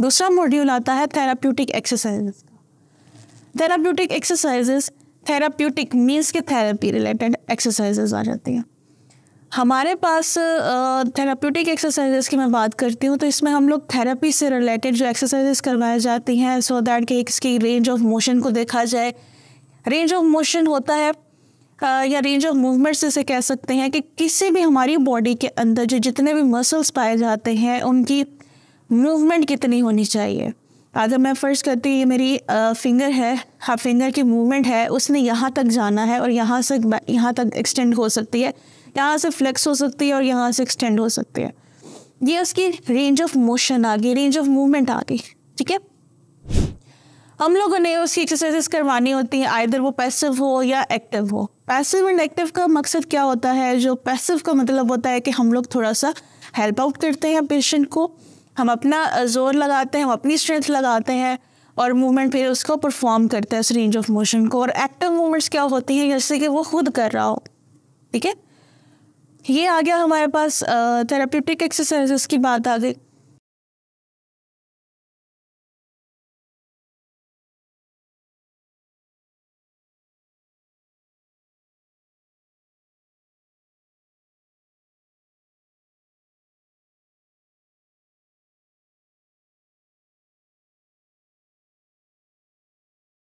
दूसरा मॉड्यूल आता है therapeutic exercises. Therapeutic exercises, therapeutic means के थेरेपी रिलेटेड एक्सरसाइजेस आ जाती हैं हमारे पास। थेराप्यूटिक एक्सरसाइजेस की मैं बात करती हूँ तो इसमें हम लोग थेरेपी से रिलेटेड जो एक्सरसाइजेस करवाई जाती हैं सो दैट कि इसकी रेंज ऑफ मोशन को देखा जाए। रेंज ऑफ मोशन होता है या रेंज ऑफ मूवमेंट्स इसे कह सकते हैं कि किसी भी हमारी बॉडी के अंदर जो जितने भी मसल्स पाए जाते हैं उनकी मूवमेंट कितनी होनी चाहिए। अगर मैं फ़र्ज़ करती ये मेरी फिंगर है, हाँ फिंगर की मूवमेंट है, उसने यहाँ तक जाना है और यहाँ तक एक्सटेंड हो सकती है, यहाँ से फ्लेक्स हो सकती है और यहाँ से एक्सटेंड हो सकती है। ये उसकी रेंज ऑफ मोशन आ गई, रेंज ऑफ मूवमेंट आ गई, ठीक है। हम लोगों ने उसकी एक्सरसाइजेस करवानी होती हैं, आइदर वो पैसिव हो या एक्टिव हो। पैसिव एंड एक्टिव का मकसद क्या होता है? जो पैसिव का मतलब होता है कि हम लोग थोड़ा सा हेल्प आउट करते हैं पेशेंट को, हम अपना जोर लगाते हैं, हम अपनी स्ट्रेंथ लगाते हैं और मूवमेंट फिर उसको परफॉर्म करते हैं उस रेंज ऑफ मोशन को। और एक्टिव मूवमेंट्स क्या होती हैं? जैसे कि वो खुद कर रहा हो, ठीक है। ये आ गया हमारे पास थेराप्यूटिक एक्सरसाइजेस की बात आ गई।